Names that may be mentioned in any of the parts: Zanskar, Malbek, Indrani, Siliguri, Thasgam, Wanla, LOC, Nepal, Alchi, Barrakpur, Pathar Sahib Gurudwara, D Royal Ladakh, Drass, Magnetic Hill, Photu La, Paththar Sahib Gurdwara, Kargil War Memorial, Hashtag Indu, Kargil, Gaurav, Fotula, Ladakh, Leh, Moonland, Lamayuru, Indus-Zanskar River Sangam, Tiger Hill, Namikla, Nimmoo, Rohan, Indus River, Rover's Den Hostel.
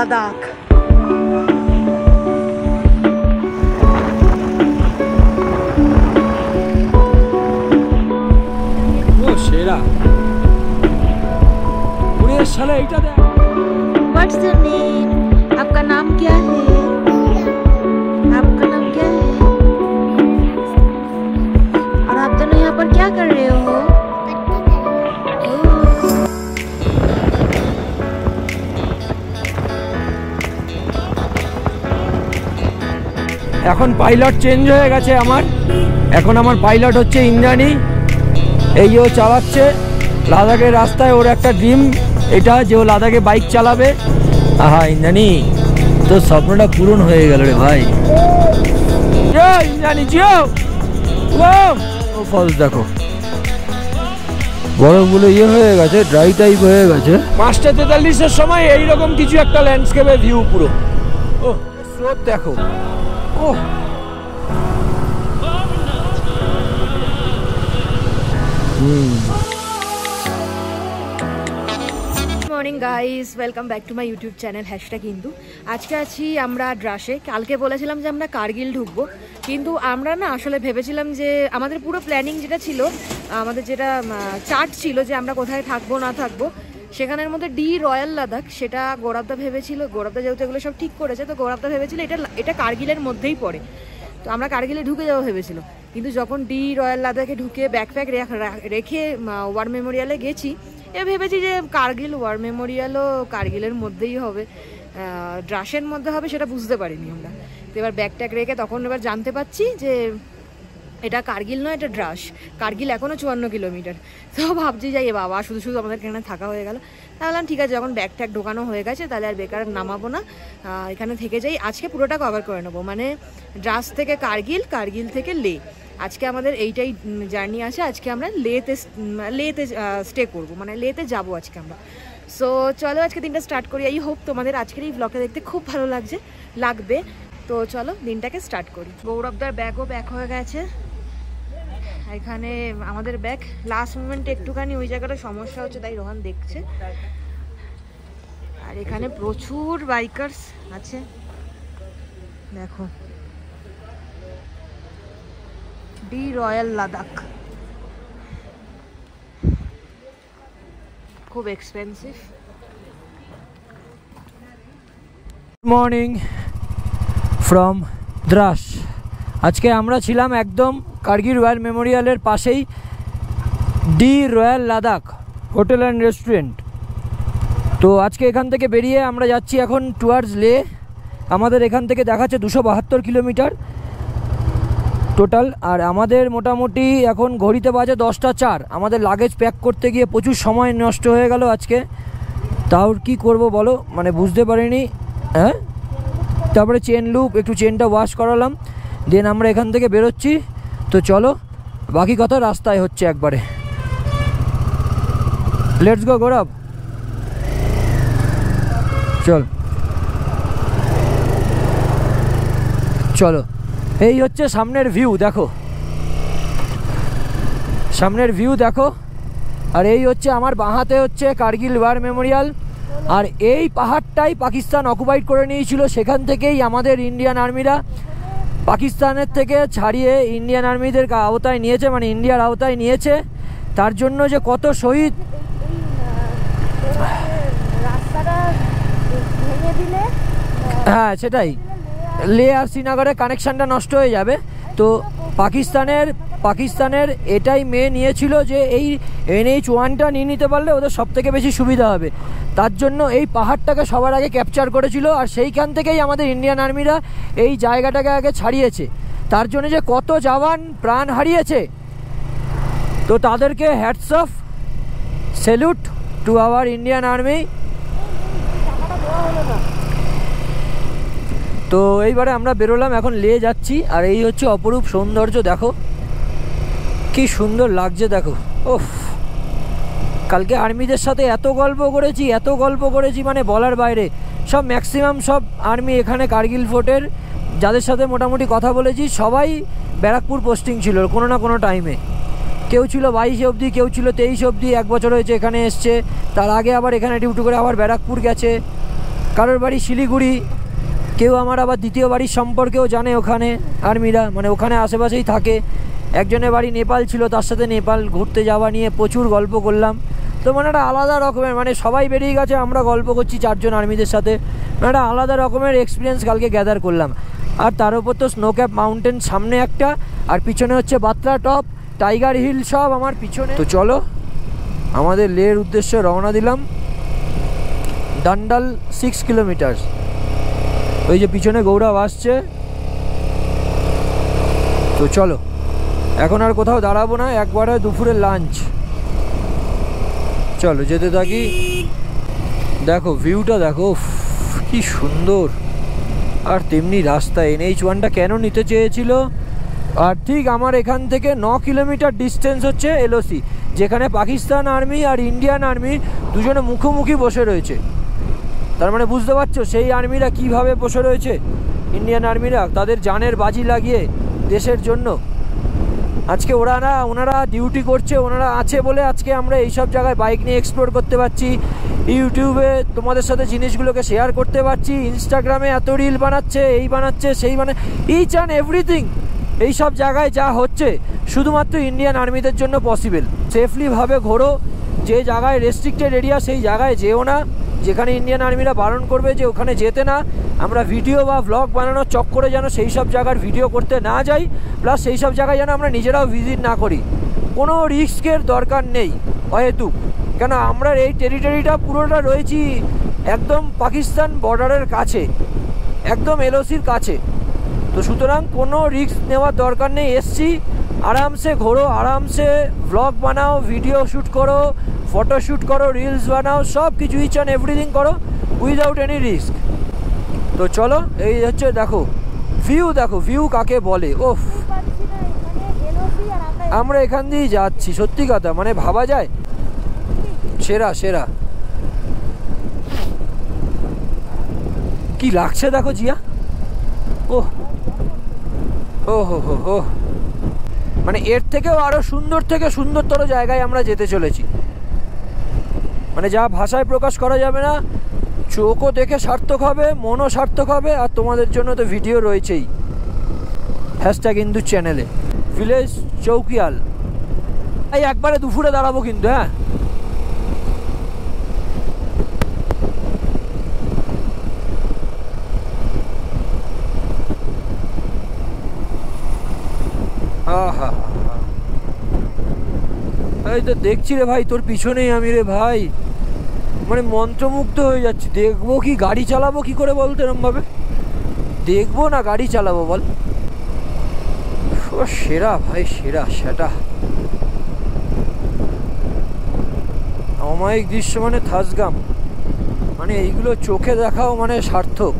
Ladakh. What's your name? आपका नाम क्या है? आपका नाम क्या है? और आप दोनों यहाँ पर क्या कर रहे हो? এখন পাইলট চেঞ্জ হয়ে গেছে আমার। এখন আমার পাইলট হচ্ছে ইন্দ্রানি। এই ও চালাচ্ছে লাদাখের রাস্তায়। ওর একটা ড্রিম এটা যে ও লাদাখে বাইক চালাবে। আহা ইন্দ্রানি, তোর স্বপ্নটা পূরণ হয়ে গেল রে ভাই। ইন্দ্রানি জিও ও ফলস দেখো, বরফগুলো ইয়ে হয়ে গেছে, ড্রাই টাইপ হয়ে গেছে। 5:43-এর সময় এইরকম কিছু একটা ল্যান্ডস্কেপের ভিউ পুরো। ও স্রোত দেখো, ও morning guys, welcome back to my YouTube channel hashtag Indu. আজকে আছি আমরা ড্রাসে। কালকে বলেছিলাম যে আমরা কার্গিল ঢুকবো, কিন্তু আমরা না আসলে ভেবেছিলাম যে আমাদের পুরো প্ল্যানিং যেটা ছিল, আমাদের যেটা চার্ট ছিল যে আমরা কোথায় থাকবো না থাকবো, সেখানের মধ্যে ডি রয়্যাল লাদাখ সেটা গৌরবদা ভেবেছিল। গৌরবদা যেহেতু এগুলো সব ঠিক করেছে, তো গৌরবদা ভেবেছিল এটা কার্গিলের মধ্যেই পড়ে, তো আমরা কার্গিলে ঢুকে যাবো ভেবেছিল। কিন্তু যখন ডি রয়্যাল লাদাখে ঢুকে ব্যাকপ্যাক রেখে ওয়ার মেমোরিয়ালে গেছি, এ ভেবেছি যে কার্গিল ওয়ার মেমোরিয়ালও কার্গিলের মধ্যেই হবে, ড্রাসের মধ্যে হবে, সেটা বুঝতে পারিনি আমরা। তো এবার ব্যাকপ্যাক রেখে তখন এবার জানতে পারছি যে এটা কার্গিল নয়, এটা ড্রাস। কার্গিল এখনও 54 কিলোমিটার। তো ভাবছি যাই এ বাবা, শুধু শুধু আমাদের এখানে থাকা হয়ে গেল। তাহলে ঠিক আছে, যখন ব্যাকপ্যাক ঢোকানো হয়ে গেছে তাহলে আর বেকার নামাবো না, এখানে থেকে যাই। আজকে পুরোটা কভার করে নেবো, মানে ড্রাস থেকে কার্গিল, কার্গিল থেকে লে। আজকে আমাদের এইটাই জার্নি আছে। আজকে আমরা লেতে স্টে করবো, মানে লেতে যাবো আজকে আমরা। সো চলো আজকে দিনটা স্টার্ট করি। আই হোপ তোমাদের আজকের এই ব্লগটা দেখতে খুব ভালো লাগবে। তো চলো দিনটাকে স্টার্ট করি। গৌরবদার ব্যাগও ব্যাক হয়ে গেছে। এখানে আমাদের ব্যাগ লাস্ট মোমেন্টে একটুখানি ওই জায়গাটা সমস্যা হচ্ছে, তাই রোহান দেখছে। আর এখানে প্রচুর বাইকার্স আছে, দেখো ডি রয়্যাল লাদাখ। খুব expensive. Good morning from Dras. আজকে আমরা ছিলাম একদম কার্গিল ওয়ার মেমোরিয়ালের পাশেই the royal Ladakh hotel and restaurant. তো আজকে এখান থেকে বেরিয়ে আমরা যাচ্ছি এখন টুয়ার্ডস লে। আমাদের এখান থেকে দেখাচ্ছে 272 কিলোমিটার টোটাল। আর আমাদের মোটামুটি এখন ঘড়িতে বাজে 10:04। আমাদের লাগেজ প্যাক করতে গিয়ে প্রচুর সময় নষ্ট হয়ে গেল আজকে। তাও কি করব বলো, মানে বুঝতে পারিনি। হ্যাঁ, তারপরে চেন লুপ, একটু চেনটা ওয়াশ করালাম, দেন আমরা এখান থেকে বেরোচ্ছি। তো চলো বাকি কথা রাস্তায় হচ্ছে একবারে। লেটস গো গৌরব, চলো। এই হচ্ছে সামনের ভিউ দেখো, সামনের ভিউ দেখো। আর এই হচ্ছে আমার বাঁহাতে হচ্ছে কার্গিল ওয়ার মেমোরিয়াল। আর এই পাহাড়টাই পাকিস্তান অকুপাইড করে নিয়েছিল। সেখান থেকেই আমাদের ইন্ডিয়ান আর্মিরা পাকিস্তানের থেকে ছাড়িয়ে ইন্ডিয়ান আর্মিদের আওতায় নিয়েছে, মানে ইন্ডিয়ার আওতায় নিয়েছে। তার জন্য যে কত শহীদ। হ্যাঁ সেটাই, লে আর শ্রীনগরের কানেকশানটা নষ্ট হয়ে যাবে। তো পাকিস্তানের এটাই মেয়ে নিয়েছিল যে এই NH-1টা নিয়ে নিতে পারলে ওদের সবথেকে বেশি সুবিধা হবে। তার জন্য এই পাহাড়টাকে সবার আগে ক্যাপচার করেছিল, আর সেইখান থেকেই আমাদের ইন্ডিয়ান আর্মিরা এই জায়গাটাকে আগে ছাড়িয়েছে। তার জন্য যে কত জওয়ান প্রাণ হারিয়েছে, তো তাদেরকে hats off, salute to our Indian army. তো এইবারে আমরা বেরোলাম, এখন লে যাচ্ছি। আর এই হচ্ছে অপরূপ সৌন্দর্য দেখো, কি সুন্দর লাগছে দেখো। ওফ, কালকে আর্মিদের সাথে এত গল্প করেছি মানে বলার বাইরে। সব ম্যাক্সিমাম সব আর্মি এখানে কার্গিল ফোর্টের যাদের সাথে মোটামুটি কথা বলেছি সবাই ব্যারাকপুর পোস্টিং ছিল কোনো না কোনো টাইমে। কেউ ছিল 22 অবধি, কেউ ছিল 23 অবধি। 1 বছর হয়েছে এখানে এসছে। তার আগে আবার এখানে ডিউটি করে আবার ব্যারাকপুর গেছে, কারোর বাড়ি শিলিগুড়ি, কেউ আমার আবার দ্বিতীয় বাড়ির সম্পর্কেও জানে ওখানে আর্মিরা, মানে ওখানে আশেপাশেই থাকে। একজনের বাড়ি নেপাল ছিল, তার সাথে নেপাল ঘুরতে যাওয়া নিয়ে প্রচুর গল্প করলাম। তো মানে একটা আলাদা রকমের, মানে সবাই বেরিয়ে গেছে, আমরা গল্প করছি চারজন আর্মিদের সাথে, মানে একটা আলাদা রকমের এক্সপিরিয়েন্স কালকে গ্যাদার করলাম। আর তার উপর তো স্নো ক্যাপ মাউন্টেন সামনে একটা, আর পিছনে হচ্ছে বাত্রাটপ, টাইগার হিল, সব আমার পিছনে। তো চলো আমাদের লেহর উদ্দেশ্যে রওনা দিলাম। ডান্ডাল 6 কিলোমিটার। ওই যে পিছনে গৌরব আসছে। তো চলো এখন আর কোথাও দাঁড়াবো না, একবারে দুপুরের লাঞ্চ, চলো যেতে থাকি। দেখো ভিউটা দেখো কি সুন্দর। আর তেমনি রাস্তা NH1টা কেন নিতে চেয়েছিল, আর ঠিক আমার এখান থেকে 9 কিলোমিটার ডিস্টেন্স হচ্ছে LOC, যেখানে পাকিস্তান আর্মি আর ইন্ডিয়ান আর্মি দুজনে মুখোমুখি বসে রয়েছে। তার মানে বুঝতে পারছো সেই আর্মিরা কিভাবে বসে রয়েছে, ইন্ডিয়ান আর্মিরা তাদের জানের বাজি লাগিয়ে দেশের জন্য। আজকে ওনারা ডিউটি করছে, ওনারা আছে বলে আজকে আমরা এইসব জায়গায় বাইক নিয়ে এক্সপ্লোর করতে পারছি, ইউটিউবে তোমাদের সাথে জিনিসগুলোকে শেয়ার করতে পারছি, ইনস্টাগ্রামে এত রিল বানাচ্ছে, এই বানাচ্ছে, সেই বানা, ইচ অ্যান্ড এভরিথিং। এইসব জায়গায় যা হচ্ছে শুধুমাত্র ইন্ডিয়ান আর্মিদের জন্য পসিবল। সেফলিভাবে ঘোরো, যে জায়গায় রেস্ট্রিক্টেড এরিয়া সেই জায়গায় যেও না, যেখানে ইন্ডিয়ান আর্মিরা বারণ করবে যে ওখানে যেতে না। আমরা ভিডিও বা ব্লগ বানানোর চক্করে যেন সেই সব জায়গার ভিডিও করতে না যাই, প্লাস সেই সব জায়গায় যেন আমরা নিজেরাও ভিজিট না করি। কোনো রিস্কের দরকার নেই অহেতুক, কেন আমরা এই টেরিটরিটা পুরোটা রয়েছি একদম পাকিস্তান বর্ডারের কাছে, একদম LOCর কাছে। তো সুতরাং কোনো রিস্ক নেওয়ার দরকার নেই। এসছি, আরামসে ঘোরো, আরামসে ব্লগ বানাও, ভিডিও শ্যুট করো, ফটোশ্যুট করো, রিলস বানাও, সব কিছু ইচ অ্যান্ড এভরিথিং করো উইদাউট এনি রিস্ক। তো চলো এই হচ্ছে, দেখো ভিউ, দেখো ভিউ কাকে বলে। ও আমরা এখান দিয়ে যাচ্ছি, সত্যি কথা মানে ভাবা যায়, সেরা সেরা কি লাগছে দেখো জিয়া। ও ও হো হো হো, মানে এর থেকেও আরো সুন্দর থেকে সুন্দরতর জায়গায় আমরা যেতে চলেছি, মানে যা ভাষায় প্রকাশ করা যাবে না। চোখও দেখে সার্থক হবে, মনও সার্থক হবে। আর তোমাদের জন্য তো ভিডিও রয়েছেই হ্যাশট্যাগ ইন্দু চ্যানেলে। ভিলেজ চৌকিয়াল, এই একবারে দুপুরে দাঁড়াবো কিন্তু, হ্যাঁ। আহা এই তো দেখছি রে ভাই, তোর পিছনেই আমি রে ভাই, মানে মন্ত্রমুগ্ধ হয়ে যাচ্ছি। দেখবো কি গাড়ি চালাবো কি করে বলতো, এরমভাবে দেখবো না গাড়ি চালাবো বল। ও সেরা ভাই, সেরা সেটা অমায়িক দৃশ্য, মানে থাসগাম, মানে এইগুলো চোখে দেখাও মানে সার্থক।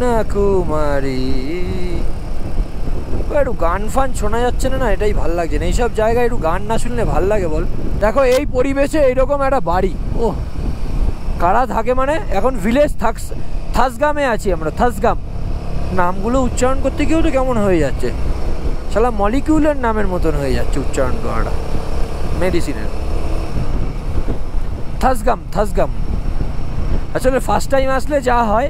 না কুমারী, একটু গান ফান শোনা যাচ্ছে না, এটাই ভাল লাগছে না। এইসব জায়গায় একটু গান না শুনলে ভাল লাগে বল। দেখো এই পরিবেশে এইরকম একটা বাড়ি, ও কারা থাকে মানে। এখন ভিলেজ থাসগামে আছি আমরা, থাসগাম নামগুলো উচ্চারণ করতে গিয়েও তো কেমন হয়ে যাচ্ছে, শালা মলিকিউলের নামের মতন হয়ে যাচ্ছে উচ্চারণ করাটা, মেডিসিনের। থাসগাম, থাসগাম আসলে ফার্স্ট টাইম আসলে যা হয়,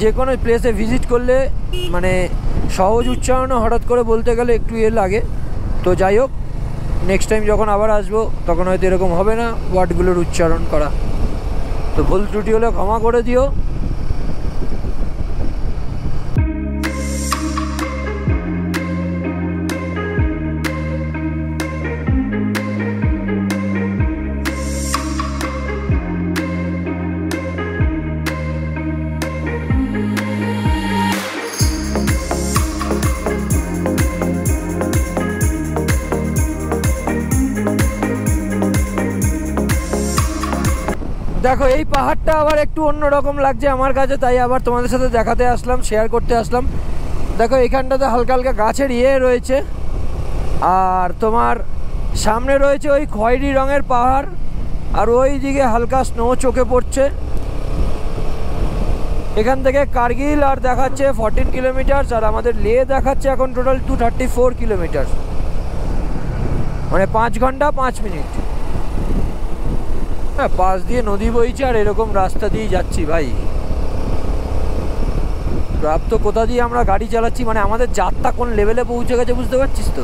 যে কোনো প্লেসে ভিজিট করলে মানে সহজ উচ্চারণও হঠাৎ করে বলতে গেলে একটু ইয়ে লাগে। তো যাই হোক, নেক্সট টাইম যখন আবার আসবো তখন হয়তো এরকম হবে না ওয়ার্ডগুলোর উচ্চারণ করা। তো ভুল ত্রুটি হলে ক্ষমা করে দিও। দেখো এই পাহাড়টা আবার একটু অন্যরকম লাগছে আমার কাছে, তাই আবার তোমাদের সাথে দেখাতে আসলাম, শেয়ার করতে আসলাম। দেখো এখানটাতে হালকা হালকা গাছের ইয়ে রয়েছে, আর তোমার সামনে রয়েছে ওই খয়েরি রঙের পাহাড়, আর ওই দিকে হালকা স্নো চোখে পড়ছে। এখান থেকে কার্গিল আর দেখাচ্ছে 14 কিলোমিটার, আর আমাদের লে দেখাচ্ছে এখন টোটাল 234 কিলোমিটার, মানে 5 ঘন্টা 5 মিনিট। হ্যাঁ, পাশ দিয়ে নদী বইছে আর এরকম রাস্তা দিয়ে যাচ্ছি ভাই। প্রাপ্ত কোথা দিয়ে আমরা গাড়ি চালাচ্ছি, মানে আমাদের যাত্রা কোন লেভেলে পৌঁছে গেছে বুঝতে পারছিস তো।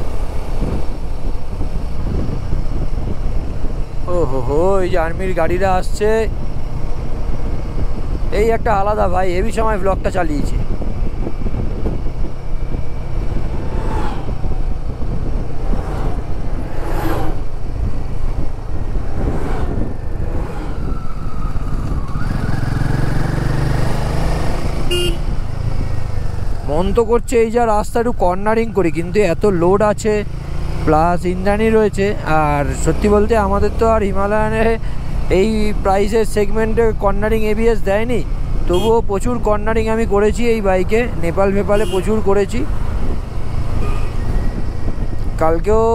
ও হো হো, এই যে আর্মির গাড়িরা আসছে, এই একটা আলাদা ভাই হেভি সময় ব্লগটা চালিয়েছে। মন তো করছে এই যা রাস্তা একটু কর্নারিং করি, কিন্তু এত লোড আছে প্লাস ইন্দ্রাণী রয়েছে, আর সত্যি বলতে আমাদের তো আর হিমালয়ানে এই প্রাইসের সেগমেন্টে কর্নারিং এবিএস দেয়নি, তবুও প্রচুর কর্নারিং আমি করেছি এই বাইকে, নেপাল ফেপালে প্রচুর করেছি, কালকেও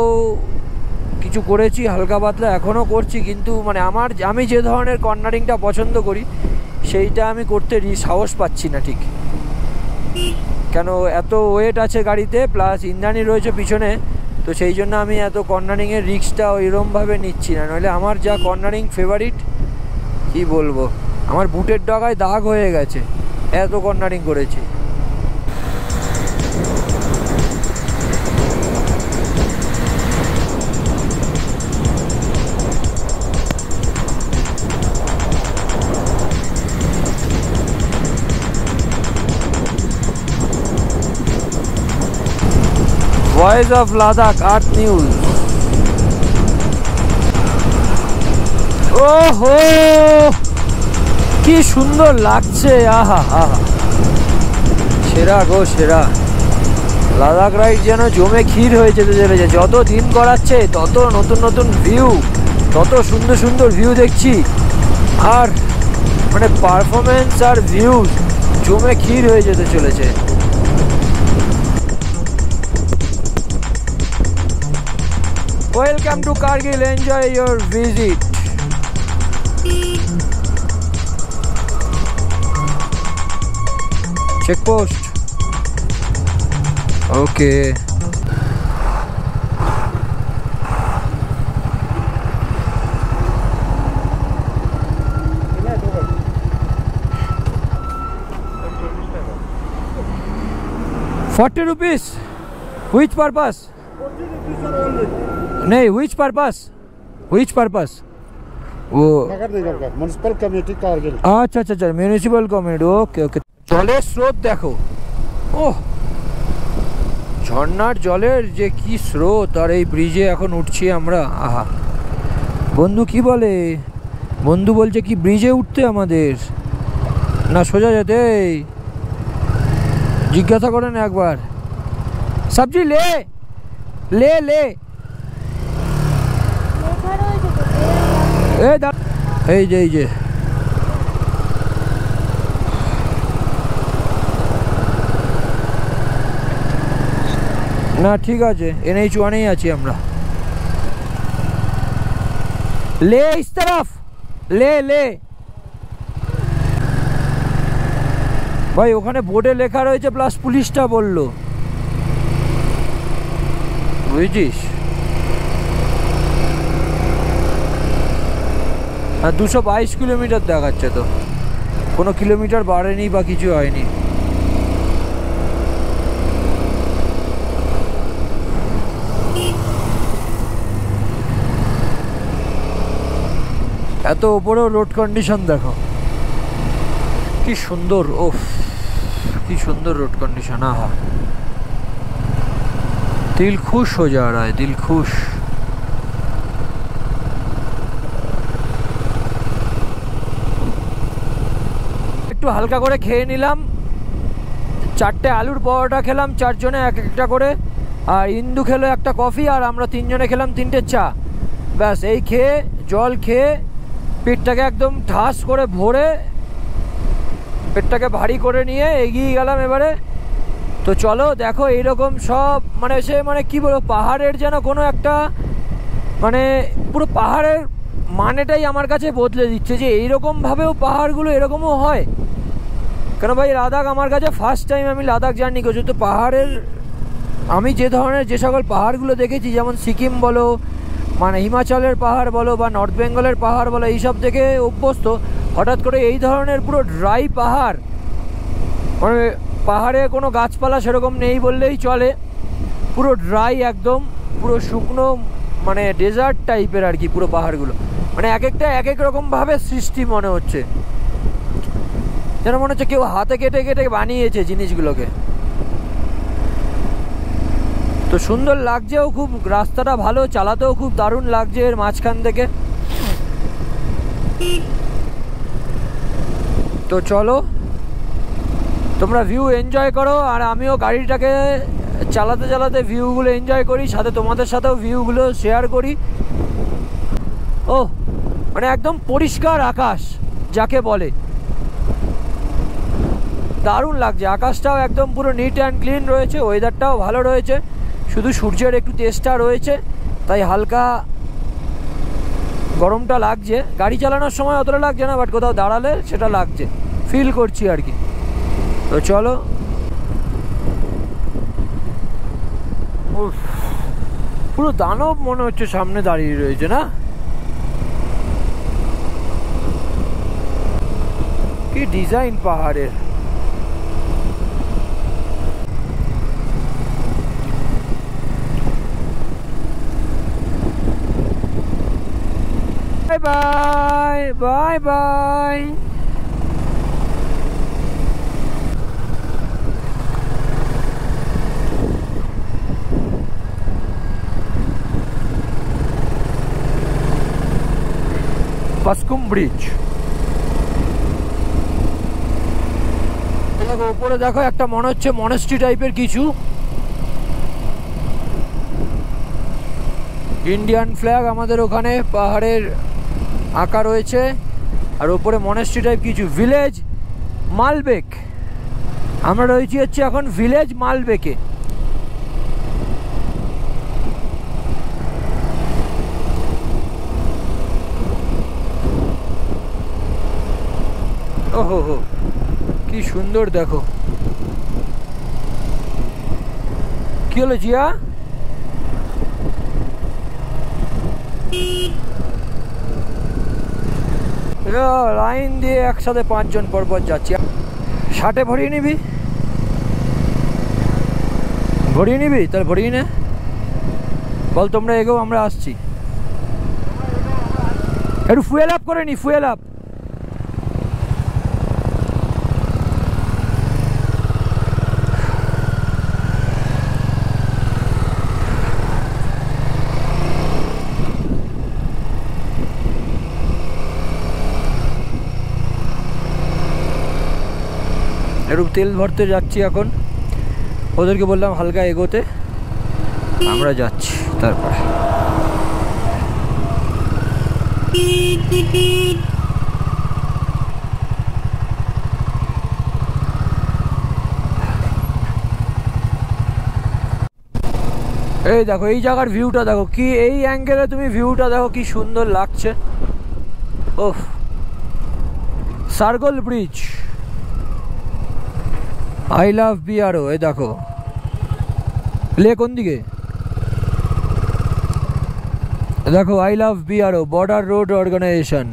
কিছু করেছি হালকা পাতলা, এখনও করছি। কিন্তু মানে আমি যে ধরনের কর্নারিংটা পছন্দ করি সেইটা আমি করতে সাহস পাচ্ছি না ঠিক, কেন এত ওয়েট আছে গাড়িতে প্লাস ইন্দ্রাণী রয়েছে পিছনে, তো সেই জন্য আমি এত কর্নারিংয়ের রিস্কটা ওইরকমভাবে নিচ্ছি না। নইলে আমার যা কর্নারিং ফেভারিট কি বলবো, আমার বুটের ডগায় দাগ হয়ে গেছে এত কর্নারিং করেছি। Voice of Ladakh Art News. Oh ho! কি সুন্দর লাগছে, আহা আহা, সেরা গো সেরা। লাদাখ রাইড যেন জমে ক্ষীর হয়ে যেতে চলেছে, যত দিন গড়াচ্ছে তত নতুন নতুন ভিউ, তত সুন্দর সুন্দর ভিউ দেখছি, আর মানে পারফরমেন্স আর ভিউ জমে ক্ষীর হয়ে যেতে চলেছে। Welcome to Kargil, enjoy your visit. Checkpost. Okay. ₹40. Which purpose? नहीं, which purpose? Which purpose? वो म्यूनिसिपल कमिटी कारगिल। अच्छा अच्छा अच्छा, म्यूनिसिपल कमिटी, ओके ओके। জলের স্রোত দেখো, ওহ ঝর্ণার জলের যে কি স্রোত, আর এই ব্রিজে এখন উঠছি আমরা। আহা বন্ধু কি বলে, বন্ধু বলছে কি ব্রিজে উঠতে আমাদের না সোজা যেতে, জিজ্ঞাসা করেন একবার। সবজি লে লে লে, এই যে এই যে না, ঠিক আছে NH1-এই আছি আমরা। লে ইস তরফ লে লে ভাই, ওখানে বোর্ডে লেখা রয়েছে প্লাস পুলিশটা বললো, বুঝছিস। 222 কিলোমিটার দেখাচ্ছে, তো কোনো কিলোমিটার বাড়েনি বা কিছু হয়নি। এত ওপরেও রোড কন্ডিশন দেখো কি সুন্দর, ওফ কি সুন্দর রোড কন্ডিশন, আহা দিল খুশ হয়ে যা রা, দিল খুশ। একটু হালকা করে খেয়ে নিলাম, 4টে আলুর পরোটা খেলাম, 4 জনে এক একটা করে, আর ইন্দু খেলো একটা কফি, আর আমরা 3 জনে খেলাম 3টে চা। ব্যাস এই খেয়ে জল খেয়ে পেটটাকে একদম ঠাস করে ভরে পেটটাকে ভারী করে নিয়ে এগিয়ে গেলাম এবারে। তো চলো দেখো এইরকম সব মানে সে মানে কি বলবো, পাহাড়ের যেন কোনো একটা মানে পুরো পাহাড়ের মানেটাই আমার কাছে বদলে দিচ্ছে, যে এইরকমভাবেও পাহাড়গুলো এরকমও হয়। কারণ ভাই লাদাখ আমার কাছে ফার্স্ট টাইম আমি লাদাখ জার্নি করছি, তো পাহাড়ের আমি যে ধরনের যে সকল পাহাড়গুলো দেখেছি, যেমন সিকিম বলো মানে হিমাচলের পাহাড় বলো বা নর্থ বেঙ্গলের পাহাড় বলো, এইসব থেকে অভ্যস্ত, হঠাৎ করে এই ধরনের পুরো ড্রাই পাহাড়, মানে পাহাড়ে কোনো গাছপালা সেরকম নেই বললেই চলে, পুরো ড্রাই একদম পুরো শুকনো, মানে ডেজার্ট টাইপের আর কি পুরো পাহাড়গুলো, মানে এক একটা এক এক রকমভাবে সৃষ্টি মনে হচ্ছে, যেন মনে হচ্ছে কেউ হাতে কেটে কেটে বানিয়েছে জিনিসগুলোকে। তো সুন্দর লাগছেও খুব, রাস্তাটা ভালো, চালাতেও খুব দারুণ লাগছে। এর মাঝখান থেকে তো চলো তোমরা ভিউ এনজয় করো, আর আমিও গাড়িটাকে চালাতে চালাতে ভিউগুলো এনজয় করি, সাথে তোমাদের সাথেও ভিউগুলো শেয়ার করি। ও মানে একদম পরিষ্কার আকাশ যাকে বলে, দারুণ লাগছে। আকাশটাও একদম পুরো নিট অ্যান্ড ক্লিন রয়েছে, ওয়েদারটাও ভালো রয়েছে, শুধু সূর্যের একটু তেজটা রয়েছে, তাই হালকা গরমটা লাগছে। গাড়ি চালানোর সময় অতটা লাগছে না, বাট কোথাও দাঁড়ালে সেটা লাগছে, ফিল করছি আর কি। তো চলো, পুরো দানব মনে হচ্ছে সামনে দাঁড়িয়ে রয়েছে না, কি ডিজাইন পাহাড়ের। Bye bye bye. Pashkum bridge, উপরে দেখো একটা মনে হচ্ছে মনাস্ট্রি টাইপের কিছু, ইন্ডিয়ান ফ্ল্যাগ আমাদের ওখানে পাহাড়ের আঁকা রয়েছে, আর ওপরে মনাস্ট্রি টাইপ কিছু। ভিলেজ মালবেক, আমরা রয়েছি হচ্ছে এখন ভিলেজ মালবেকে। ওহো হো কি সুন্দর দেখো। কি হলো জিয়া? লাইন দিয়ে একসাথে পাঁচজন পরপর যাচ্ছি। শার্টে ভরিয়ে নিবি, ভরিয়ে নিবি, তাহলে ভরিয়ে নে। বল তোমরা এগোও, আমরা আসছি। একটু ফুয়েল আপ করে নি, ফুয়েল আপ। একটু তেল ভরতে যাচ্ছি এখন, ওদেরকে বললাম হালকা এগোতে, আমরা যাচ্ছি। তারপরে এই দেখো এই জায়গার ভিউটা দেখো, কি এই অ্যাঙ্গেলে তুমি ভিউটা দেখো কি সুন্দর লাগছে। ওহ, Shargol bridge, I love BRO. এই দেখো লে কোন দিকে, দেখো I love BRO, border road organisation.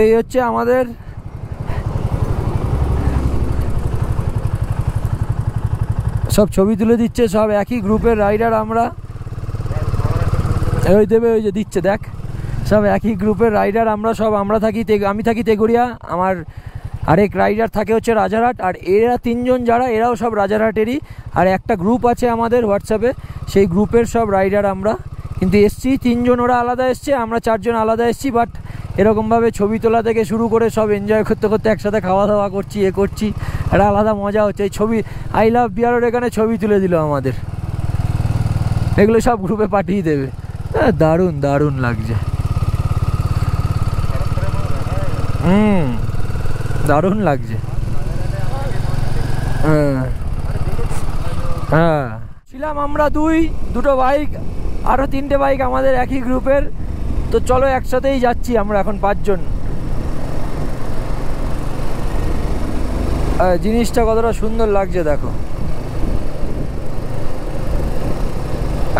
এই হচ্ছে আমাদের সব ছবি তুলে দিচ্ছে, সব একই গ্রুপের রাইডার আমরা। ওই দেবে, ওই যে দিচ্ছে দেখ, সব একই গ্রুপের রাইডার আমরা সব। আমরা থাকি, আমি থাকি তেগুড়িয়া, আমার আরেক রাইডার থাকে হচ্ছে রাজারহাট, আর এরা তিনজন যারা এরাও সব রাজারহাটেরই। আর একটা গ্রুপ আছে আমাদের হোয়াটসঅ্যাপে, সেই গ্রুপের সব রাইডার আমরা। কিন্তু এসছি তিনজন, ওরা আলাদা এসছে, আমরা চারজন আলাদা এসছি। বাট এরকমভাবে ছবি তোলা থেকে শুরু করে সব এনজয় করতে করতে একসাথে খাওয়া দাওয়া করছি, এ করছি, একটা আলাদা মজা হচ্ছে। এই ছবি আই লাভ বিআরওর এখানে ছবি তুলে দিল আমাদের, এগুলো সব গ্রুপে পাঠিয়ে দেবে। দারুণ দারুণ লাগছে, দারুণ লাগছে। হ্যাঁ ছিলাম আমরা দুটো বাইক, আরও তিনটে বাইক আমাদের একই গ্রুপের। তো চলো একসাথেই যাচ্ছি আমরা এখন পাঁচজন। জিনিসটা কতটা সুন্দর লাগছে দেখো,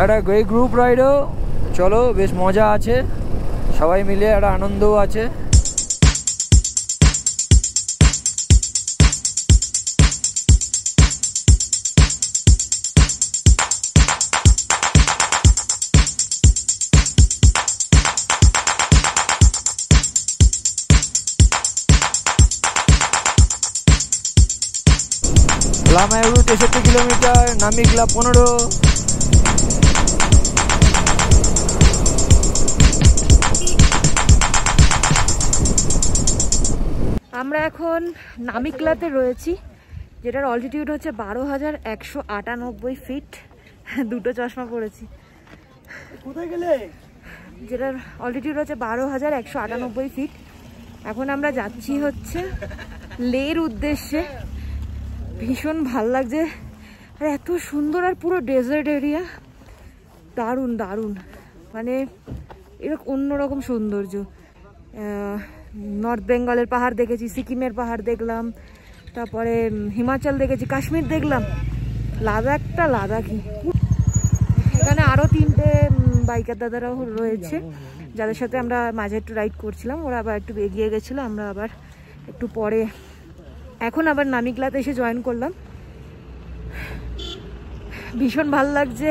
একটা এই গ্রুপ রাইডও চলো, বেশ মজা আছে, সবাই মিলে একটা আনন্দও আছে। লামায়ুরু 63 কিলোমিটার, নামিগলা 15। আমরা এখন নামিকলাতে রয়েছি, যেটার অল্টিটিউড হচ্ছে 12,198 ফিট। দুটো চশমা পড়েছি। কোথায় গেলে? যেটার অল্টিটিউড হচ্ছে 12,198 ফিট। এখন আমরা যাচ্ছি হচ্ছে লের উদ্দেশ্যে। ভীষণ ভাল লাগছে, আর এত সুন্দর, আর পুরো ডেজার্ট এরিয়া, দারুণ দারুণ, মানে এরকম অন্যরকম সৌন্দর্য। নর্থ বেঙ্গলের পাহাড় দেখেছি, সিকিমের পাহাড় দেখলাম, তারপরে হিমাচল দেখেছি, কাশ্মীর দেখলাম, লাদাখটা লাদাখই। এখানে আরও 3টে বাইকার দাদারাও রয়েছে, যাদের সাথে আমরা মাঝে একটু রাইড করছিলাম। ওরা আবার একটু এগিয়ে গেছিলো, আমরা আবার একটু পরে এখন আবার নামিকলাতে এসে জয়েন করলাম। ভীষণ ভাল লাগছে।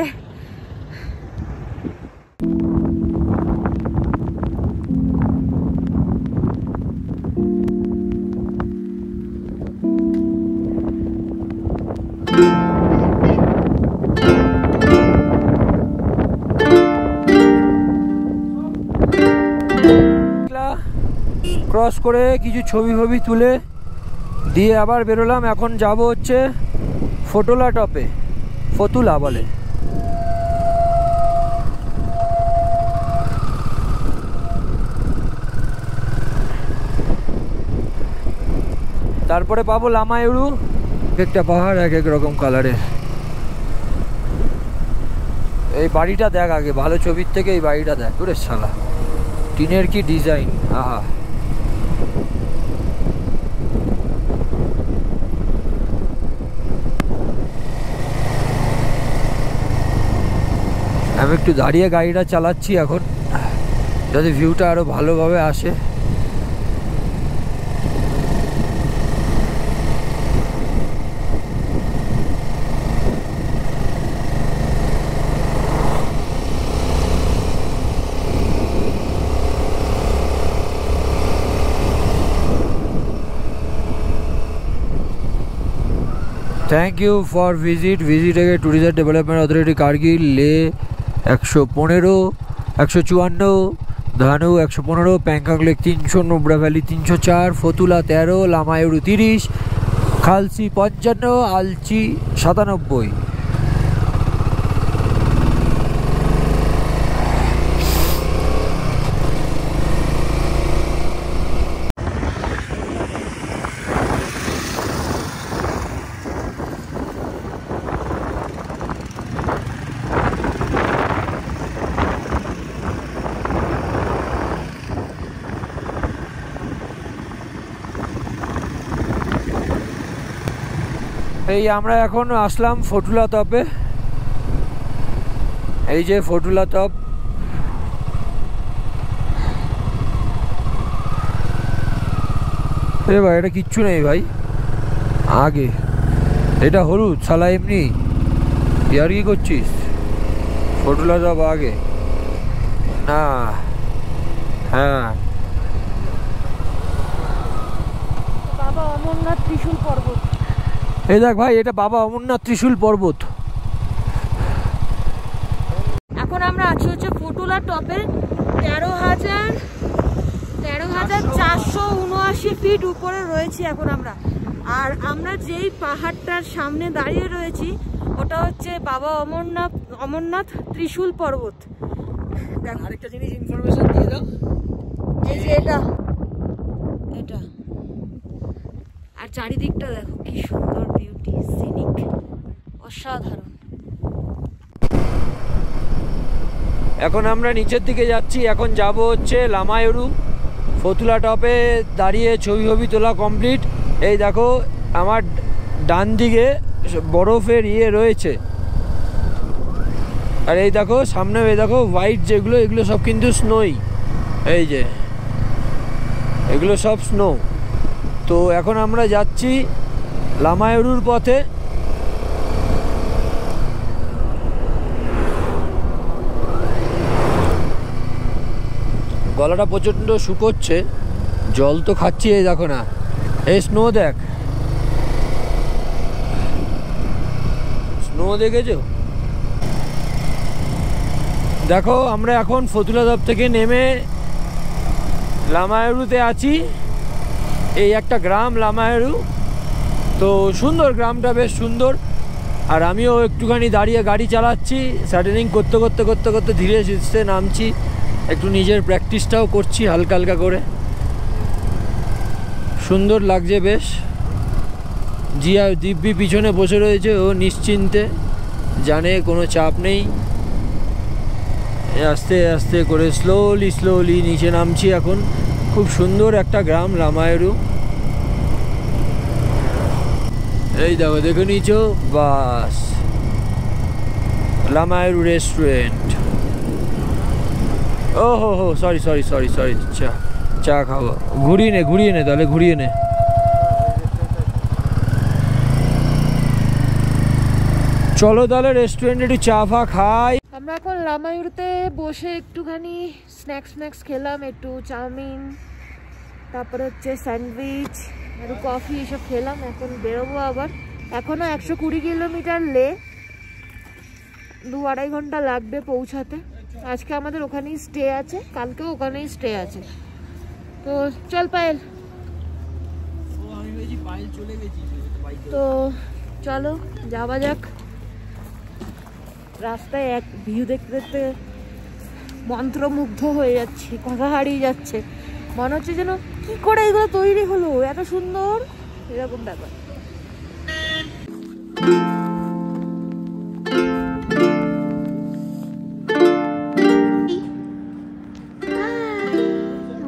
ক্রস করে কিছু ছবি ছবি তুলে দিয়ে আবার বেরোলাম। এখন যাব হচ্ছে ফোটোলা টপে, ফোতু লা বলে। তারপরে পাবো লামায়ুরু। একটা পাহাড় এক এক রকম কালারের। এই বাড়িটা দেখ আগে ভালো ছবির থেকে, এই বাড়িটা দেখ ওরে শালা, টিনের কি ডিজাইন, আহা। আমি একটু দাঁড়িয়ে গাড়িটা চালাচ্ছি এখন, যাতে ভিউটা আরো ভালোভাবে আসে। Thank you for visit again tourism development authority Kargil, Leh 115, 154, Dhanu 115, Pangong lake 300, Nubra valley 304, Fotula 13, Lamayuru 30, Khalsi 55, Alchi 97। এই আমরা এখন আসলাম ফোটুলা টপে। এই যে ফোটুলা টপ, এ ভাই এটা কিচ্ছু নেই ভাই, আগে এটা হলুদ শালা, এমনি ইয়ার কি করছিস? ফোটুলা টপ আগে না, হ্যাঁ বাবা অমরনাথ ত্রিশূল পর্বত। এই দেখ ভাই, এটা বাবা অমরনাথ ত্রিশূল পর্বত। এখন আমরা আছি হচ্ছে ফোটুলা টপে, 13,479 ফিট উপরে রয়েছি এখন আমরা। আর আমরা যেই পাহাড়টার সামনে দাঁড়িয়ে রয়েছি ওটা হচ্ছে বাবা অমরনাথ ত্রিশূল পর্বত। আরেকটা জিনিস ইনফরমেশন দিয়ে দাও, এই যে এটা এটা, আর চারিদিকটা দেখো কি সুন্দর বিউটি, সিনিক, অসাধারণ। এখন আমরা নিচের দিকে যাচ্ছি। এখন যাব হচ্ছে লামায়ুরু। ফতুলা টপে দাঁড়িয়ে ছবি ছবি তোলা কমপ্লিট। এই দেখো আমার ডান দিকে বরফের ইয়ে রয়েছে, আর এই দেখো সামনে, এই দেখো হোয়াইট যেগুলো, এগুলো সব কিন্তু স্নোই, এই যে এগুলো সব স্নো। তো এখন আমরা যাচ্ছি লামায়ুরুর পথে। গলাটা প্রচণ্ড শুকোচ্ছে, জল তো খাচ্ছি। এই দেখো না, এই স্নো দেখ, স্নো দেখেছো? দেখো আমরা এখন ফতুলা টপ থেকে নেমে লামায়ুরুতে আছি। এই একটা গ্রাম লামায়ুরু, তো সুন্দর গ্রামটা, বেশ সুন্দর। আর আমিও একটুখানি দাঁড়িয়ে গাড়ি চালাচ্ছি, স্যাটেলিং করতে করতে করতে করতে ধীরে সুস্থে নামছি, একটু নিজের প্র্যাকটিসটাও করছি হালকা হালকা করে। সুন্দর লাগছে বেশ। জিয়া দিব্যি পিছনে বসে রয়েছে, ও নিশ্চিন্তে, জানে কোনো চাপ নেই। আস্তে আস্তে করে স্লোলি স্লোলি নিচে নামছি এখন। খুব সুন্দর একটা গ্রাম লামায়ুরু। এই দেখো, দেখে নিচ্ছ বাস, লামায়ুরু রেস্টুরেন্ট। ও হো হো, সরি সরি সরি সরি, চা চা খাবো। ঘুরিয়ে নে তাহলে, ঘুরিয়ে নে। চলো তাহলে রেস্টুরেন্টে একটু চা ফা খাই। আমরা এখন লামায়ুরুতে বসে একটুখানি স্ন্যাক্স খেলাম, একটু চাউমিন, তারপরে হচ্ছে স্যান্ডউইচ, একটু কফি, এসব খেলাম। এখন বেরোবো আবার। এখনও 120 কিলোমিটার লে, 2-2.5 ঘন্টা লাগবে পৌঁছাতে। আজকে আমাদের ওখানেই স্টে আছে, কালকেও ওখানেই স্টে আছে। তো চল পায়েল, তো চলো যাওয়া যাক। রাস্তায় এক ভিউ দেখতে দেখতে মন্ত্রমুগ্ধ হয়ে যাচ্ছে, কথা হারিয়ে যাচ্ছে। মনে হচ্ছে যেন কি করে এগুলো তৈরি হলো, এত সুন্দর, এরকম ব্যাপার।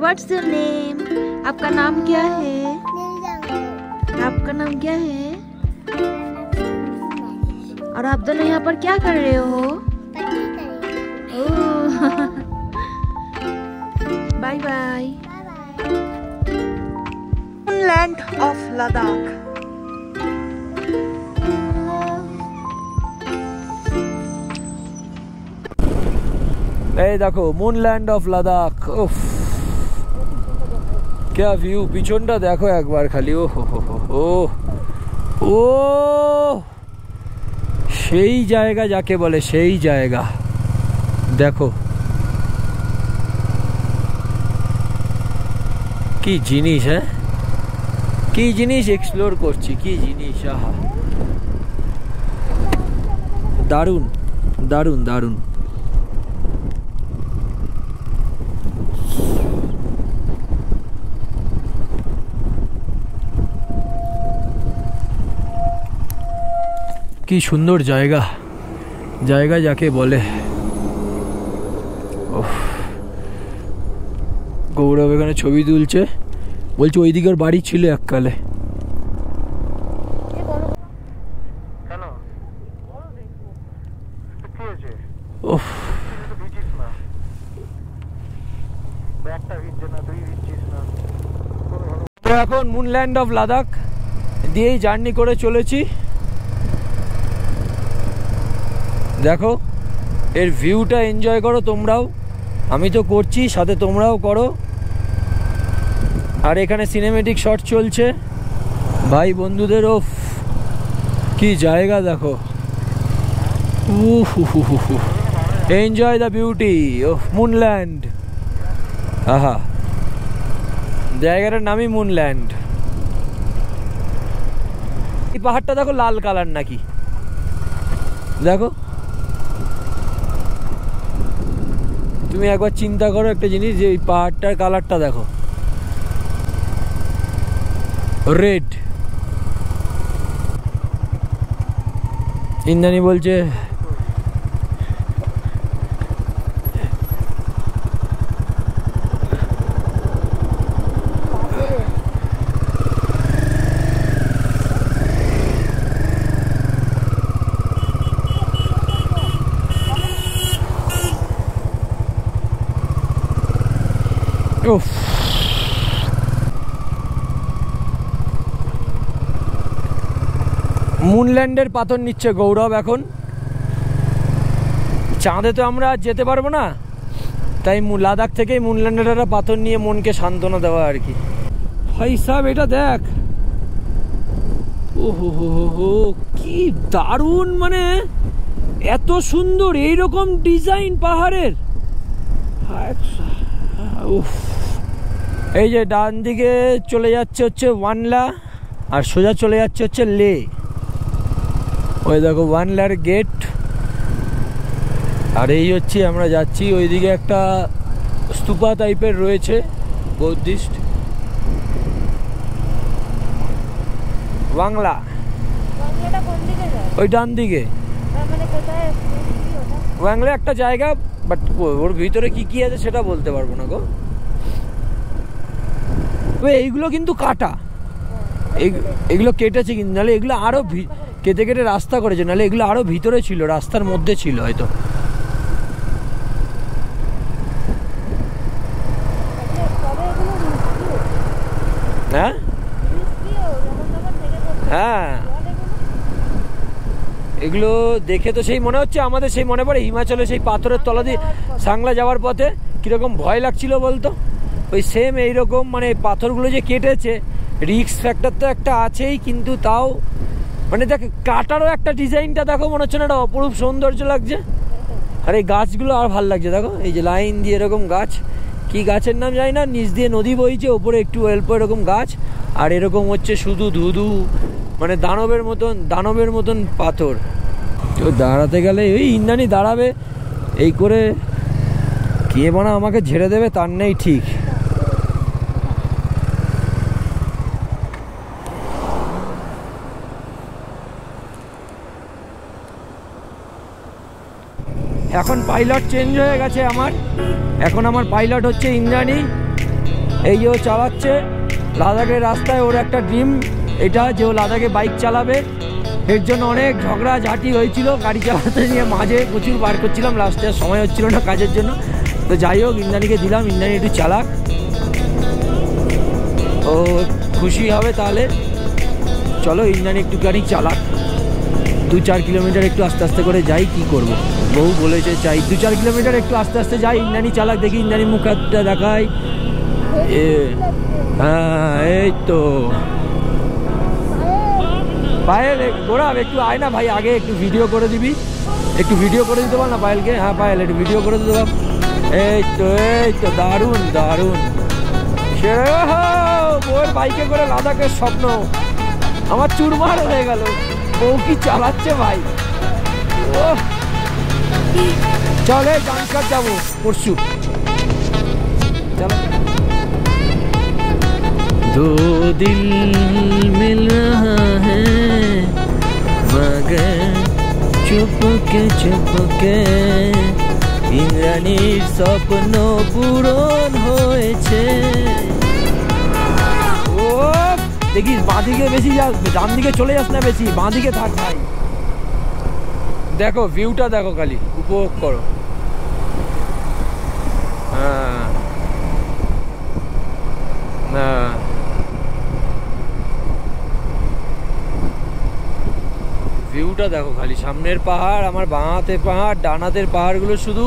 What's your name? आपका नाम क्या है? आपका नाम क्या है? और आप दोनों यहाँ पर क्या कर रहे हो? Bye bye. Moonland of Ladakh. এই দেখো মুনল্যান্ড অফ লাদাখ। উফ, ক্যা ভিউ! পিছনটা দেখো একবার খালি। ও হো হো হো, ও সেই জায়গা যাকে বলে, সেই জায়গা। দেখো কি জিনিস, হ্যাঁ কি জিনিস এক্সপ্লোর করছি, কি জিনিস। আহা, দারুণ দারুণ দারুণ। কি সুন্দর জায়গা, জায়গা যাকে বলে। গৌরব এখানে ছবি তুলছে, বলছে ওই দিকের বাড়ি ছিল এককালে। এখন মুনল্যান্ড অফ লাদাখ দিয়েই জার্নি করে চলেছি। দেখো এর ভিউটা এনজয় করো তোমরাও, আমি তো করছি, সাথে তোমরাও করো। আর এখানে সিনেমেটিক শট চলছে ভাই বন্ধুদের। ও কি জায়গা দেখো, enjoy the beauty of moonland. আহা, জায়গাটার নামই মুনল্যান্ড। এই পাহাড়টা দেখো, লাল কালার নাকি, দেখো তুমি একবার চিন্তা করো একটা জিনিস, যে এই পাহাড়টার কালারটা দেখো, রেড। ইন্দ্রানি বলছে মুনল্যান্ডের পাথর নিচ্ছে গৌরব এখন। চাঁদে তো আমরা যেতে পারবো না, তাই লাদাখ থেকেই মুনল্যান্ডের একটা পাথর নিয়ে মনকে সান্ত্বনা দেওয়া আর কি। ভাই সাহেব এটা দেখ, ওহো হো কি দারুণ, মানে এত সুন্দর এইরকম ডিজাইন পাহাড়ের। এই যে ডান দিকে চলে যাচ্ছে হচ্ছে ওয়ানলা আর সোজা চলে যাচ্ছে হচ্ছে লে। ওই দেখো ওয়ানলার গেট। আর এই হচ্ছে আমরা যাচ্ছি, ওইদিকে একটা স্তূপা টাইপের রয়েছে বৌদ্ধিস্ট। বাংলা ওই ডান দিকে বাংলা একটা জায়গা, বাট ওর ভিতরে কি কি আছে সেটা বলতে পারবো না গো। এইগুলো কিন্তু কাটা, এগুলো কেটেছে কিন্তু, নাহলে এগুলো আরো কেটে কেটে রাস্তা করেছে, নাহলে এগুলো আরো ভিতরে ছিল, রাস্তার মধ্যে ছিল হয়তো। হ্যাঁ হ্যাঁ এগুলো দেখে তো সেই মনে হচ্ছে আমাদের, সেই মনে পড়ে হিমাচলে সেই পাথরের তলা দিয়ে সাংলা যাওয়ার পথে কিরকম ভয় লাগছিল বলতো। ওই সেম এইরকম, মানে পাথরগুলো যে কেটেছে, রিস্ক ফ্যাক্টর তো একটা আছেই, কিন্তু তাও মানে দেখ কাটারও একটা ডিজাইনটা দেখো মনে হচ্ছে না একটা অপরূপ সৌন্দর্য লাগছে। আর এই গাছগুলো আর ভাল লাগছে দেখো, এই যে লাইন দিয়ে এরকম গাছ, কি গাছের নাম জানি না, নিচ দিয়ে নদী বইছে, ওপরে একটু অল্প এরকম গাছ, আর এরকম হচ্ছে শুধু ধুধু, মানে দানবের মতন পাথর। তো দাঁড়াতে গেলে এই ইন্দ্রানি দাঁড়াবে এই করে, কে বানা আমাকে ঝেড়ে দেবে তার নেই ঠিক। এখন পাইলট চেঞ্জ হয়ে গেছে আমার, এখন আমার পাইলট হচ্ছে ইন্দ্রানি। এই যে ও চালাচ্ছে লাদাখের রাস্তায়, ওর একটা ড্রিম এটা যে ও লাদাখে বাইক চালাবে। এর জন্য অনেক ঝগড়াঝাটি হয়েছিল গাড়ি চালাতে নিয়ে, মাঝে প্রচুর বার করছিলাম, লাস্টে সময় হচ্ছিল না কাজের জন্য। তো যাই হোক ইন্দ্রানিকে দিলাম, ইন্দ্রানি একটু চালাক, ও খুশি হবে তাহলে। চলো ইন্দ্রানি একটু গাড়ি চালাক, 2-4 কিলোমিটার একটু আস্তে আস্তে করে যাই, কি করব। বউ বলেছে যাই 2-4 কিলোমিটার একটু আস্তে আস্তে যাই, ইন্দ্রানি চালাক, দেখি ইন্দ্রানি মুখ হাতটা দেখায়। হ্যাঁ এই তো পায়েল, গোরাব একটু আয় না ভাই, আগে একটু ভিডিও করে দিবি, একটু ভিডিও করে দিতে পার না পায়েলকে? হ্যাঁ পায়েল একটু ভিডিও করে দিতে পার। এই তো দারুণ দারুণ, বউয়ের বাইকে করে লাদাখের স্বপ্ন আমার চুরমার হয়ে গেল। বউ কি চালাচ্ছে ভাই! চলে জানকার যাবো পরশু, দো দিল মিল রহা হ্যায় মগর চুপকে চুপকে, ইন্দ্রাণীর স্বপ্ন পূরণ হয়েছে। ও দেখিস বাঁদিকে বেশি যাস, ডান দিকে চলে যাস না বেশি, বাঁদিকে থাক ভাই। দেখো ভিউটা দেখো, খালি উপভোগ করো। হ্যাঁ হ্যাঁ ভিউটা দেখো খালি, সামনের পাহাড় আমার বাঁহাতে পাহাড়, ডানাতের পাহাড়গুলো শুধু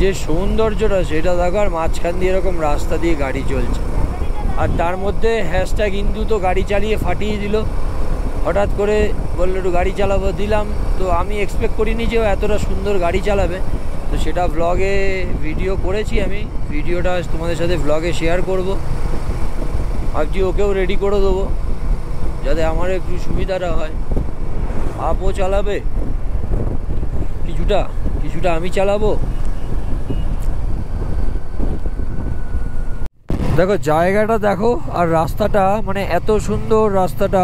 যে সৌন্দর্যটা সেটা দেখো, আর মাঝখান দিয়ে এরকম রাস্তা দিয়ে গাড়ি চলছে। আর তার মধ্যে হ্যাশট্যাগ ইন্দু তো গাড়ি চালিয়ে ফাটিয়ে দিল, হঠাৎ করে বললো একটু গাড়ি চালাবো, দিলাম। তো আমি এক্সপেক্ট করিনি যে ও এতটা সুন্দর গাড়ি চালাবে, তো সেটা ব্লগে ভিডিও করেছি আমি, ভিডিওটা তোমাদের সাথে ব্লগে শেয়ার করব। ভাবছি ওকেও রেডি করে দেবো যাতে আমার একটু সুবিধাটা হয়। আপও চালাবে কিছুটা, কিছুটা আমি চালাবো। দেখো জায়গাটা দেখো, আর রাস্তাটা মানে এত সুন্দর রাস্তাটা,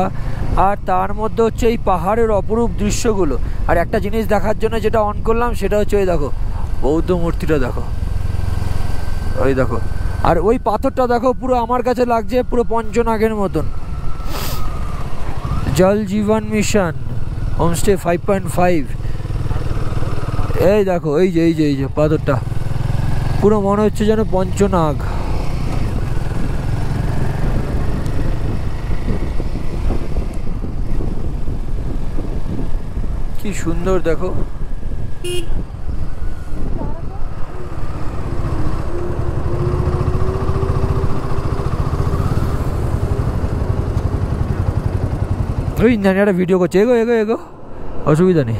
আর তার মধ্যে হচ্ছে এই পাহাড়ের অপরূপ দৃশ্যগুলো। আর একটা জিনিস দেখার জন্য যেটা অন করলাম সেটা হচ্ছে ওই দেখো বৌদ্ধ মূর্তিটা দেখো, ওই দেখো। আর ওই পাথরটা দেখো পুরো আমার কাছে লাগছে পুরো পঞ্চনাগের মতন। Jal Jeevan mission homestay 5.5। এই দেখো এই যে পাথরটা পুরো মনে হচ্ছে যেন পঞ্চনাগ। কি সুন্দর দেখো। ওই ইন্দ্রাণী একটা ভিডিও করছে, এগো এগো এগো, অসুবিধা নেই।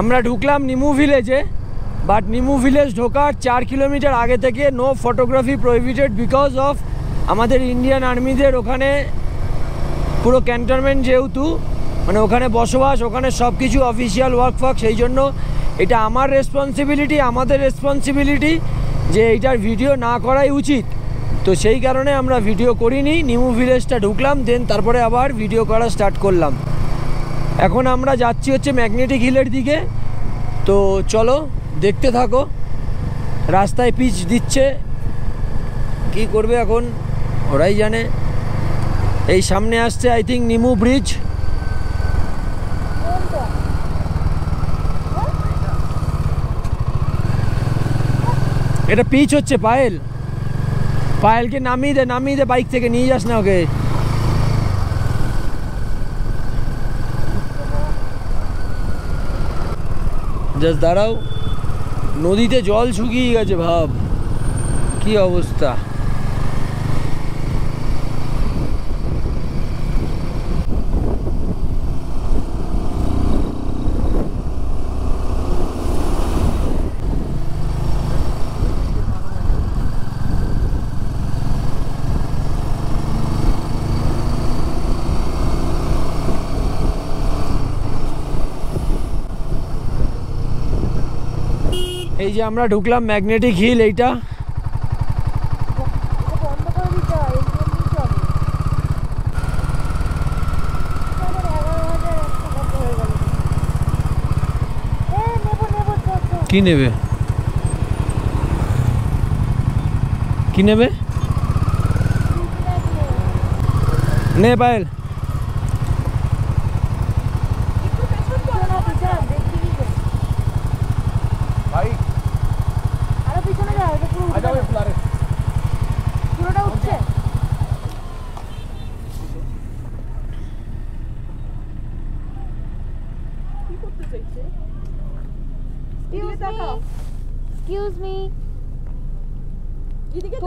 আমরা ঢুকলাম নিমু ভিলেজে, বাট নিমু ভিলেজ ঢোকার 4 কিলোমিটার আগে থেকে no photography prohibited because of আমাদের ইন্ডিয়ান আর্মিদের ওখানে পুরো ক্যান্টনমেন্ট যেহেতু, মানে ওখানে বসবাস, ওখানে সব কিছু অফিসিয়াল ওয়ার্ক ফার্ক, সেই জন্য এটা আমার রেসপন্সিবিলিটি, আমাদের রেসপন্সিবিলিটি যে এইটার ভিডিও না করাই উচিত। তো সেই কারণে আমরা ভিডিও করিনি, নিমু ভিলেজটা ঢুকলাম, দেন তারপরে আবার ভিডিও করা স্টার্ট করলাম। এখন আমরা যাচ্ছি হচ্ছে ম্যাগনেটিক হিলের দিকে, তো চলো দেখতে থাকো। রাস্তায় পিচ দিচ্ছে, কি করবে এখন ওরাই জানে। এই সামনে আসছে আই থিঙ্ক নিমু ব্রিজ, এটা পিচ হচ্ছে। পায়েল, পায়েলকে নামিয়ে দে, নামিয়ে দে, বাইক থেকে নিয়ে যাস না ওকে। জাস্ট দাঁড়াও, নদীতে জল শুকিয়ে গেছে, ভাব কি অবস্থা। এই যে আমরা ঢুকলাম ম্যাগনেটিক হিল, এইটা কি নেবে, কি নেবে? নে পায়েল,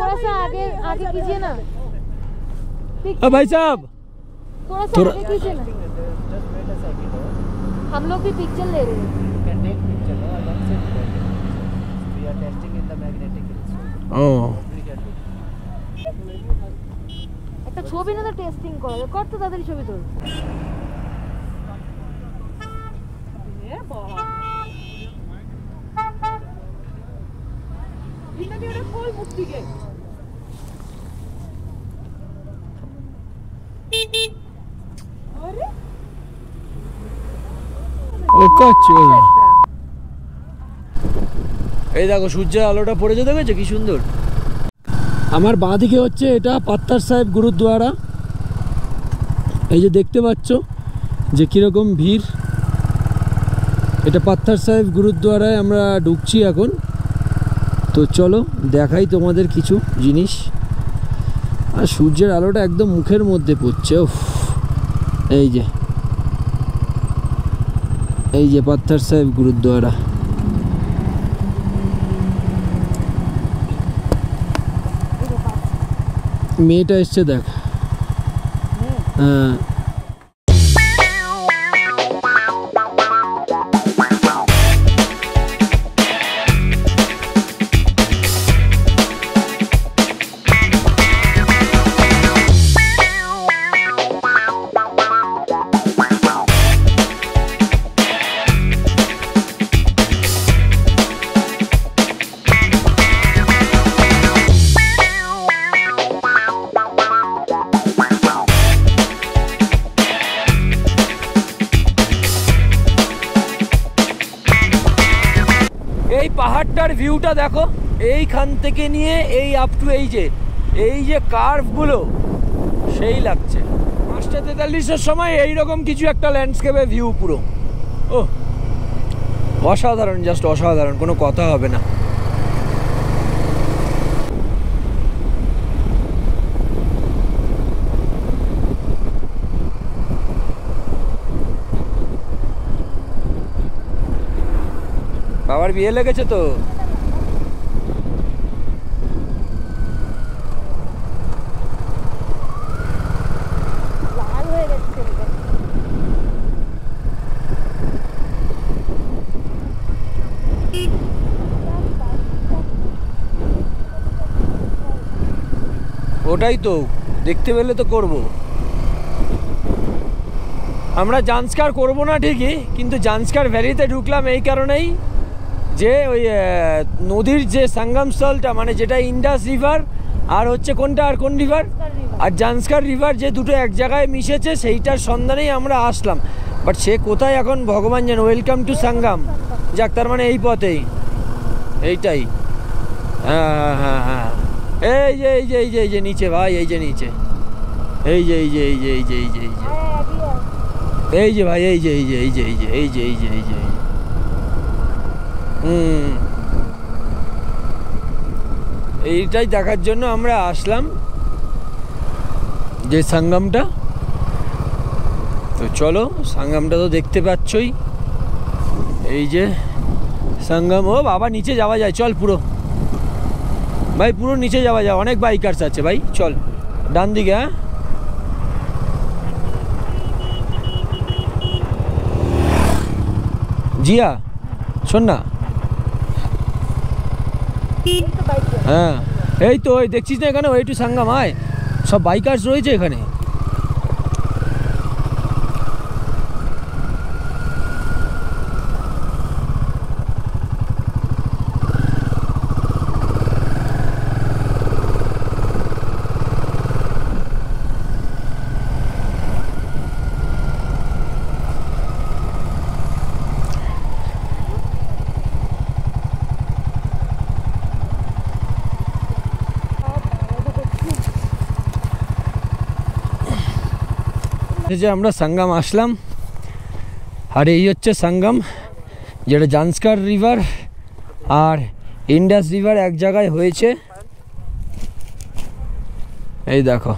थोड़ा सा आगे आगे कीजिए ना। ओ भाई साहब थोड़ा सा आगे कीजिए ना। हम लोग भी पिक्चर ले रहे हैं। একটা ছবি না টেস্টিং করো, কর তো তাড়াতাড়ি ছবি তোল। এই দেখো সূর্যের আলোটা পড়েছে, দেখেছো কি সুন্দর। আমার বাঁ দিকে হচ্ছে এটা পাথার সাহেব গুরুদ্বারা, এই যে দেখতে পাচ্ছ যে কিরকম ভিড়। এটা পাথার সাহেব গুরুদ্বারায় আমরা ঢুকছি এখন, তো চলো দেখাই তোমাদের কিছু জিনিস। আর সূর্যের আলোটা একদম মুখের মধ্যে পড়ছে, উফ। এই যে, এই যে পাথার সাহেব গুরুদ্বারা। মেয়েটা এসছে দেখ, হ্যাঁ। ভিউটা দেখো, এইখান থেকে নিয়ে এই আপ টু এই যে কার্ভগুলো সেই লাগছে। 5:43-এর সময় এইরকম কিছু একটা ল্যান্ডস্কেপে ভিউ পুরো, ও অসাধারণ, জাস্ট অসাধারণ, কোনো কথা হবে না। বিয়ে লেগেছে তো। ওটাই তো, দেখতে পেলে তো করবো। আমরা জান্সকার করব না ঠিকই, কিন্তু জান্সকার ভ্যালিতে ঢুকলাম এই কারণেই যে ওই নদীর যে সঙ্গমস্থলটা, মানে যেটা ইন্ডাস রিভার আর হচ্ছে কোনটা আর কোন রিভার আর জান্সকার রিভার, যে দুটো এক জায়গায় মিশেছে সেইটার সন্ধানেই আমরা আসলাম। বাট সে কোথায় এখন ভগবান জানে। ওয়েলকাম টু সঙ্গম, যাক তার মানে এই পথেই, এইটাই। হ্যাঁ হ্যাঁ হ্যাঁ, এই যে এই যে এই যে এই যে নিচে ভাই, এই যে নিচে, এই যে এই যে এই যে এই যে এই যে এই যে এই যে ভাই, এই যে এই যে এই যে এই যে এই যে এই যে এই যে। এইটাই দেখার জন্য আমরা আসলাম, যে সঙ্গমটা। তো চলো, সঙ্গমটা তো দেখতে পাচ্ছই, এই যে সঙ্গম। ও বাবা, নিচে যাওয়া যায়, চল পুরো ভাই, পুরো নিচে যাওয়া যায়, অনেক বাইকার্স আছে ভাই, চল ডান দিকে। হ্যাঁ, জিয়া শোন না। হ্যাঁ এই তো, ওই দেখছিস না এখানে, ওই টু সঙ্গম আয়, সব বাইকার্স রয়েছে এখানে। যে আমরা সঙ্গম আসলাম, আর এই হচ্ছে সঙ্গম, যেটা জান্সকার রিভার আর ইন্ডাস রিভার এক জায়গায় হয়েছে। এই দেখো,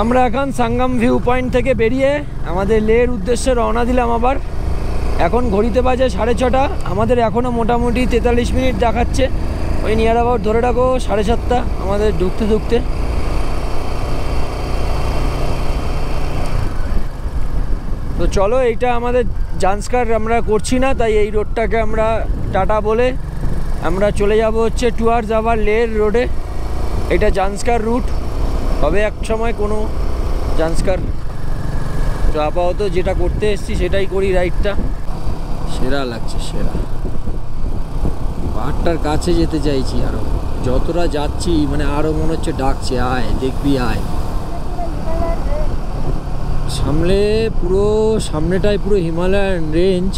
আমরা এখন সঙ্গম ভিউ পয়েন্ট থেকে বেরিয়ে আমাদের লেহর উদ্দেশ্যে রওনা দিলাম। আবার এখন ঘড়িতে বাজে 6:30, আমাদের এখনও মোটামুটি 43 মিনিট দেখাচ্ছে, ওই নিয়ার অ্যাবাউট ধরে রাখো 7:30 আমাদের ঢুকতে ঢুকতে। তো চলো, এইটা আমাদের জান্সকার আমরা করছি না, তাই এই রোডটাকে আমরা টাটা বলে আমরা চলে যাব হচ্ছে টুয়ার্ডস আবার লেহ রোডে। এটা জান্সকার রুট হবে এক সময় কোনো জান্সকার, তো আপাতত যেটা করতে এসছি সেটাই করি। রাইডটা সেরা লাগছে, সেরা। পাহাড়টার কাছে যেতে চাইছি আরও, যতটা যাচ্ছি মানে আরও মনে হচ্ছে ডাকছে, আয় দেখবি আয়। সামনে পুরো, সামনেটাই পুরো হিমালয়ান রেঞ্জ,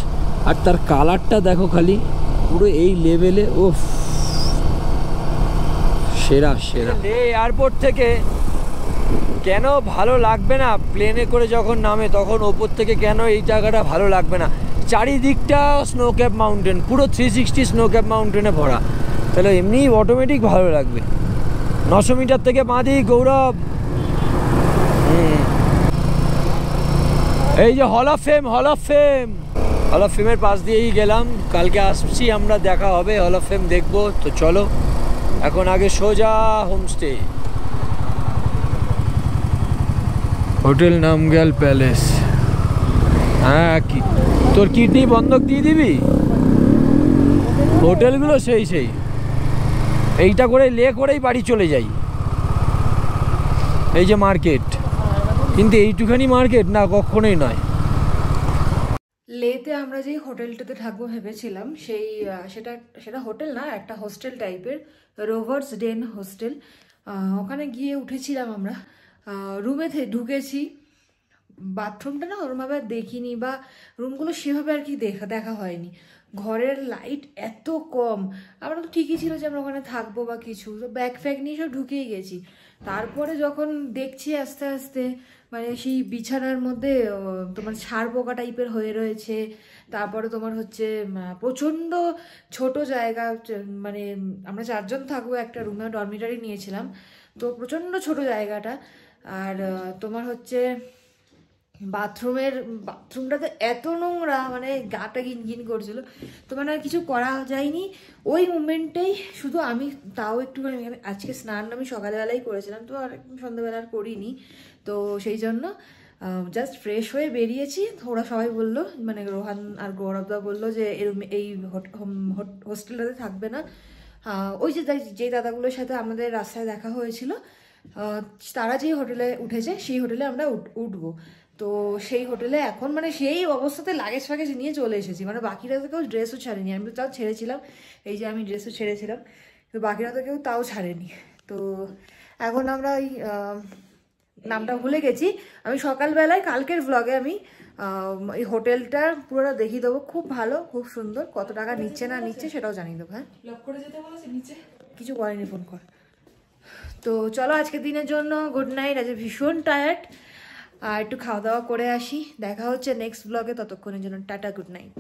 আর তার কালারটা দেখো খালি, পুরো এই লেভেলে। ওফ, সেরা সেরা। এই এয়ারপোর্ট থেকে কেন ভালো লাগবে না, প্লেনে করে যখন নামে তখন ওপর থেকে কেন এই জায়গাটা ভালো লাগবে না। চারিদিকটা স্নোক্যাপ মাউন্টেন, পুরো 360 স্নোক্যাপ মাউন্টেনে ভরা, তাহলে এমনি অটোমেটিক ভালো লাগবে। 900 মিটার থেকে বাঁধি গৌরব। এই যে hall of fame, hall of fame, hall of ফেমের পাশ দিয়েই গেলাম। কালকে আসছি আমরা, দেখা হবে, হল অফ ফেম দেখবো। তো চলো, এখন আগে সোজা হোমস্টে, হোটেল নামগ্যাল প্যালেস। হ্যাঁ, কি তোর কিডনি বন্ধক দিয়ে দিবি, হোটেলগুলো সেই সেই। এইটা করে লে করেই বাড়ি চলে যাই। এই যে মার্কেট, কিন্তু এইটুখানি মার্কেট না, কখনোই নয়। লেতে আমরা যেই হোটেলটাতে থাকবো ভেবেছিলাম, সেটা হোটেল না, একটা হোস্টেল টাইপের, রোভার্স ডেন হোস্টেল। ওখানে গিয়ে উঠেছিলাম আমরা, রুমে ঢুকেছি। বাথরুমটা না ওরমভাবে দেখিনি, বা রুমগুলো সেভাবে আর কি দেখা হয়নি। ঘরের লাইট এত কম, আমার তো ঠিকই ছিল যে আমরা ওখানে থাকবো বা কিছু, তো ব্যাগ ফ্যাগ নিয়ে সব ঢুকেই গেছি। তারপরে যখন দেখছি আস্তে আস্তে, মানে সেই বিছানার মধ্যে তোমার ছাড় পোকা টাইপের হয়ে রয়েছে, তারপরে তোমার হচ্ছে প্রচণ্ড ছোট জায়গা, মানে আমরা 4 জন থাকবো একটা রুমে, ডরমিটারি নিয়েছিলাম। তো প্রচণ্ড ছোট জায়গাটা। আর তোমার হচ্ছে বাথরুমটা তো এত নোংরা, মানে গাটা ঘিনঘিন করছিল, তো মানে আর কিছু করা যায়নি ওই মুমেন্টেই। শুধু আমি তাও একটুখানি আজকে স্নান আমি সকালবেলাই করেছিলাম, তো আর সন্ধ্যাবেলা আর করিনি, তো সেই জন্য জাস্ট ফ্রেশ হয়ে বেরিয়েছি। ওরা সবাই বললো, মানে রোহান আর গৌরবদা বললো যে এরকম এই হোস্টেলটাতে থাকবে না। ওই যে দাদাগুলোর সাথে আমাদের রাস্তায় দেখা হয়েছিল, তারা যে হোটেলে উঠেছে সেই হোটেলে আমরা উঠবো। তো সেই হোটেলে এখন মানে সেই অবস্থাতে লাগেজ ফাগেজ নিয়ে চলে এসেছি, মানে বাকিরা তো কেউ ড্রেসও ছাড়েনি। আমি তো তাও ছেড়েছিলাম, এই যে আমি ড্রেসও ছেড়েছিলাম, তো বাকিরা তো কেউ তাও ছাড়েনি। তো এখন আমরা ওই নামটা ভুলে গেছি, আমি সকালবেলায় কালকের ব্লগে আমি এই হোটেলটা পুরোটা দেখিয়ে দেবো, খুব ভালো খুব সুন্দর। কত টাকা নিচ্ছে না নিচ্ছে সেটাও জানিয়ে দেবো। হ্যাঁ, কিছু করেনি, ফোন কর। তো চলো আজকের দিনের জন্য গুড নাইট। আজ ভীষণ টায়ার্ড, আর একটু খাওয়া দাওয়া করে আসি, দেখা হচ্ছে নেক্সট ব্লগে। ততক্ষণের জন্য টাটা, গুড নাইট।